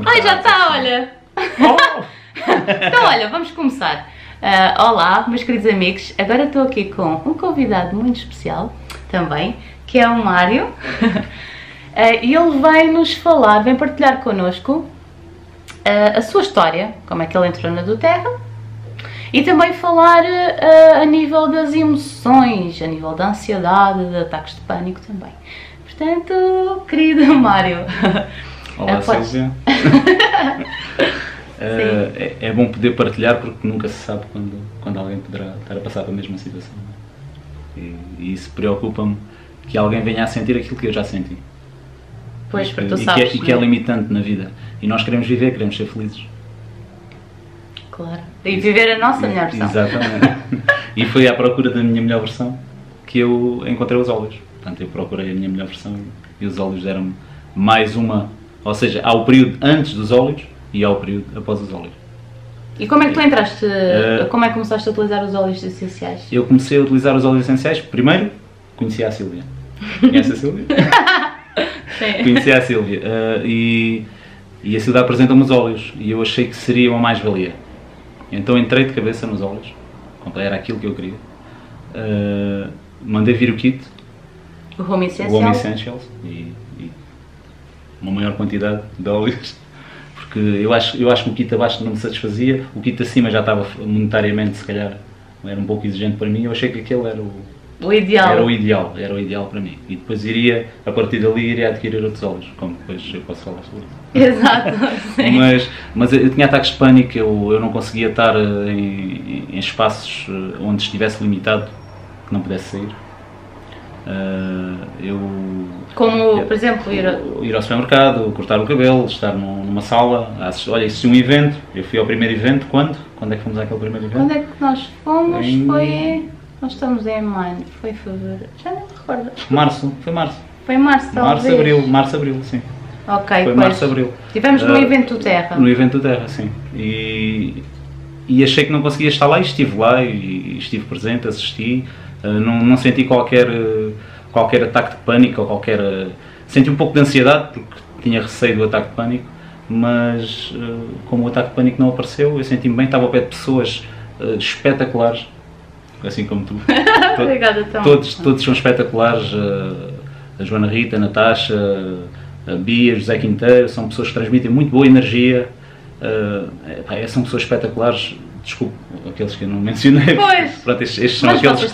quando... Ai, já está, olha! Oh. Então olha, vamos começar. Olá, meus queridos amigos, agora estou aqui com um convidado muito especial também, que é o Mário. E ele vem partilhar connosco a sua história, como é que ele entrou na doTERRA, e também falar a nível das emoções, a nível da ansiedade, de ataques de pânico também. Portanto, querido Mário... Olá, Sílvia. É bom poder partilhar, porque nunca se sabe quando alguém poderá estar a passar pela mesma situação. E isso preocupa-me, que alguém venha a sentir aquilo que eu já senti. Pois, porque tu sabes, e que é limitante na vida. E nós queremos viver, queremos ser felizes. Claro. E viver a nossa melhor versão. Exatamente. E foi à procura da minha melhor versão que eu encontrei os óleos. Portanto, eu procurei a minha melhor versão e os óleos deram-me mais uma... Ou seja, há o período antes dos óleos e há o período após os óleos. E como é que tu entraste... como é que começaste a utilizar os óleos essenciais? Eu comecei a utilizar os óleos essenciais... Primeiro, conheci a Sílvia. Conhece a Sílvia? Sim. Conheci a Sílvia. E a Sílvia apresentou-me os óleos e eu achei que seria uma mais-valia. Então entrei de cabeça nos óleos, era aquilo que eu queria. Mandei vir o kit, o Home Essentials, e uma maior quantidade de óleos, porque eu acho que o kit abaixo não me satisfazia, o kit acima já estava monetariamente, se calhar, era um pouco exigente para mim, eu achei que aquele era o ideal. Era o ideal para mim. E depois iria, a partir dali, iria adquirir outros óleos, como depois eu posso falar sobre isso. Exato, sim. Mas eu tinha ataques de pânico, eu não conseguia estar em espaços onde estivesse limitado, que não pudesse sair. Por exemplo, ir ao supermercado, cortar o cabelo, estar numa sala, olha, isso é um evento, eu fui ao primeiro evento, quando é que fomos àquele primeiro evento? Quando é que nós fomos? Nós estamos em maio, foi fevereiro, já não me recordo. Foi março. Foi março, talvez. Março, abril, sim. Ok, foi março, abril. Estivemos no evento doTERRA. No evento doTERRA, sim. E achei que não conseguia estar lá e estive lá, e estive presente, assisti. Não senti qualquer ataque de pânico, ou qualquer... Senti um pouco de ansiedade, porque tinha receio do ataque de pânico, mas como o ataque de pânico não apareceu, eu senti-me bem, estava ao pé de pessoas espetaculares, assim como tu. Obrigada, Tom. Todos são espetaculares, a Joana Rita, a Natasha, a Bia, José Quinteiro, são pessoas que transmitem muito boa energia, são pessoas espetaculares. Desculpe, aqueles que eu não mencionei. Pois. Pronto, estes são aqueles que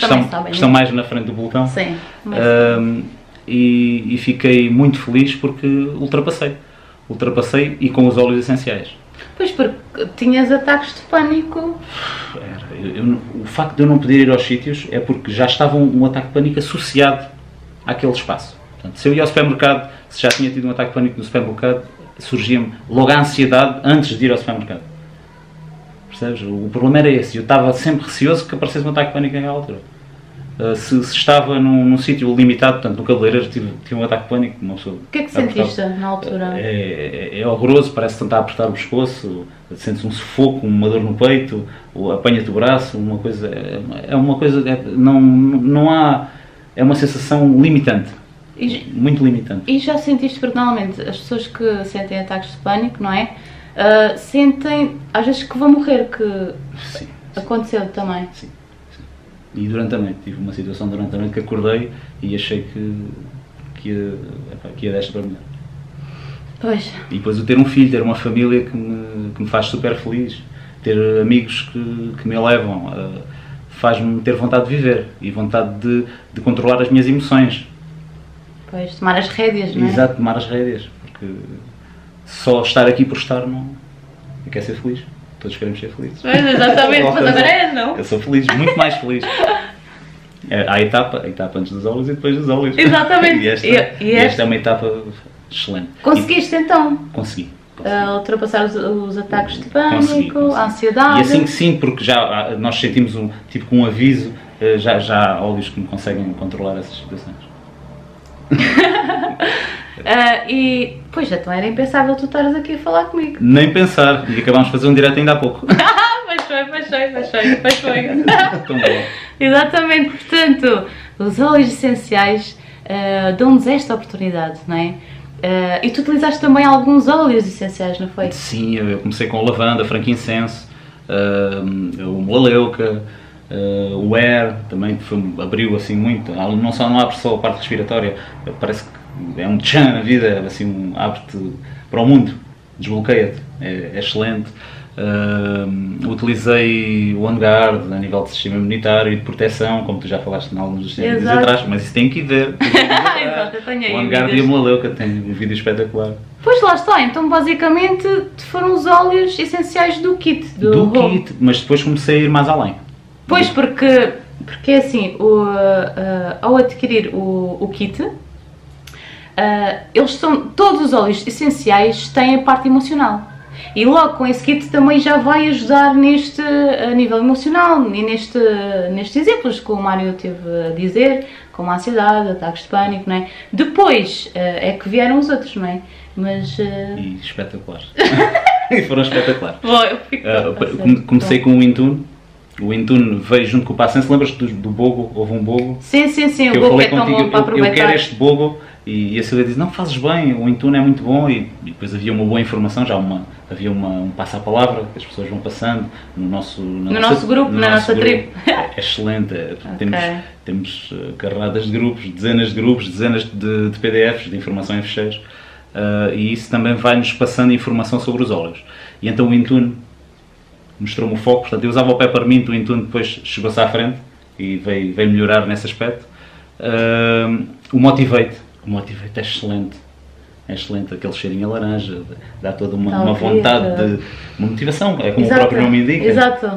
estão mais na frente do vulcão. Sim. E fiquei muito feliz porque ultrapassei e com os óleos essenciais. Pois, porque tinhas ataques de pânico. O facto de eu não poder ir aos sítios é porque já estava um ataque de pânico associado àquele espaço. Portanto, se eu ia ao supermercado, se já tinha tido um ataque de pânico no supermercado, surgia-me logo a ansiedade antes de ir ao supermercado. Percebes? O problema era esse. Eu estava sempre receoso que aparecesse um ataque de pânico naquela altura. Se estava num sítio limitado, portanto, no cabeleireiro, tive um ataque de pânico. Não sou. O que é que sentiste na altura? É horroroso, parece tentar apertar o pescoço, sentes um sufoco, uma dor no peito, apanha-te o braço, uma coisa... É uma sensação limitante. Muito limitante. E já sentiste, porque normalmente as pessoas que sentem ataques de pânico, não é? Sentem, às vezes, que vão morrer, que sim, aconteceu também. Sim, sim. E durante a noite, tive uma situação durante a noite que acordei e achei que ia desta para melhor. Pois. E depois o ter um filho, ter uma família que me faz super feliz, ter amigos que me elevam, faz-me ter vontade de viver e vontade de controlar as minhas emoções. Pois, tomar as rédeas, não é? Exato, tomar as rédeas, porque... Só estar aqui por estar, não... Eu quero ser feliz. Todos queremos ser felizes. Pois, exatamente, mas agora é não. Eu sou feliz, muito mais feliz. Há a etapa antes dos óleos e depois dos óleos. Exatamente. E esta é uma etapa excelente. Conseguiste então? Consegui. Ultrapassar os ataques de pânico, consegui. A ansiedade. E assim que sim, porque já nós sentimos tipo um aviso, já há óleos que me conseguem controlar essas situações. Pois, então era impensável tu estares aqui a falar comigo. Nem pensar, e acabámos de fazer um direto ainda há pouco. Pois foi. Exatamente, portanto, os óleos essenciais dão-nos esta oportunidade, não é? E tu utilizaste também alguns óleos essenciais, não foi? Sim, eu comecei com lavanda, frankincense, o molaleuca, o air, também foi, abriu assim muito, não abre só a parte respiratória, parece que é um tchan na vida, assim, abre-te para o mundo, desbloqueia-te, é excelente. Utilizei o OnGuard a nível de sistema imunitário e de proteção, como tu já falaste em alguns dos vídeos atrás, mas isso tem que ir ver. Exato, o OnGuard e a molaleuca tem um vídeo espetacular. Pois lá está, então basicamente foram os óleos essenciais do kit. Do kit, mas depois comecei a ir mais além. Pois, porque assim, ao adquirir o kit, eles são, todos os óleos essenciais têm a parte emocional. E logo com esse kit também já vai ajudar neste nível emocional e nestes exemplos que o Mário teve a dizer, como a ansiedade, ataques de pânico, não é? Depois é que vieram os outros, não é? Mas... E espetacular. E foram espetaculares. Bom, eu fico comecei com o Intune. O Intune veio junto com o Passense. Lembras-te do Bogo? Houve um Bogo? Sim, sim, sim. O Bogo é tão bom para aproveitar. Eu quero este Bogo. E a Sílvia diz, não, fazes bem, o Intune é muito bom. E depois havia uma boa informação, havia um passa-a-palavra que as pessoas vão passando no nosso grupo, na nossa tribo. É excelente, temos carradas de grupos, dezenas de PDFs, de informação em fecheiros, e isso também vai-nos passando informação sobre os óleos. E então o Intune mostrou-me o foco, portanto eu usava o Peppermint, o Intune depois chegou-se à frente e veio melhorar nesse aspecto. O Motivate. O Motivate é excelente, aquele cheirinho a laranja, dá toda uma vontade de uma motivação, é como o próprio nome indica. Exato.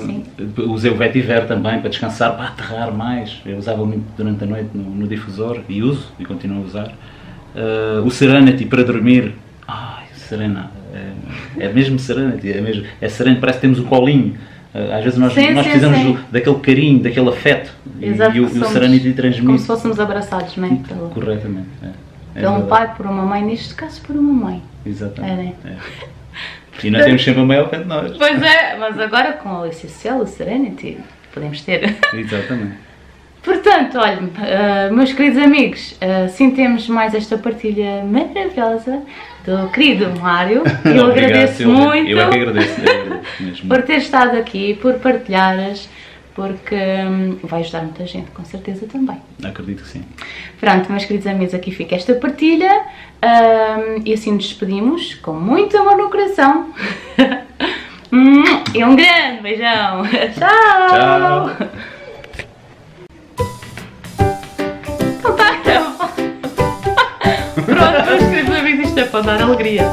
Sim. Usei o Vetiver também para descansar, para aterrar mais, eu usava muito durante a noite no difusor e uso, e continuo a usar. O Serenity para dormir, é mesmo Serenity, é sereno, parece que temos o colinho. Às vezes nós precisamos daquele carinho, daquele afeto. Exato, e o Serenity transmite. Como se fôssemos abraçados, não é? Corretamente. Pelo pai, por uma mãe, neste caso por uma mãe. Exatamente. E nós temos sempre a mãe ao pé de nós. Pois é, mas agora com a Alicia Social, o Serenity, podemos ter. Exatamente. Portanto, olha, meus queridos amigos, assim temos mais esta partilha maravilhosa do querido Mário. Eu agradeço muito. Eu é que agradeço mesmo. Por ter estado aqui, por partilhares, porque vai ajudar muita gente, com certeza também. Acredito que sim. Pronto, meus queridos amigos, aqui fica esta partilha e assim nos despedimos com muito amor no coração. E um grande beijão. Tchau! Tchau. Pronto, meus queridos amigos, isto é para dar alegria.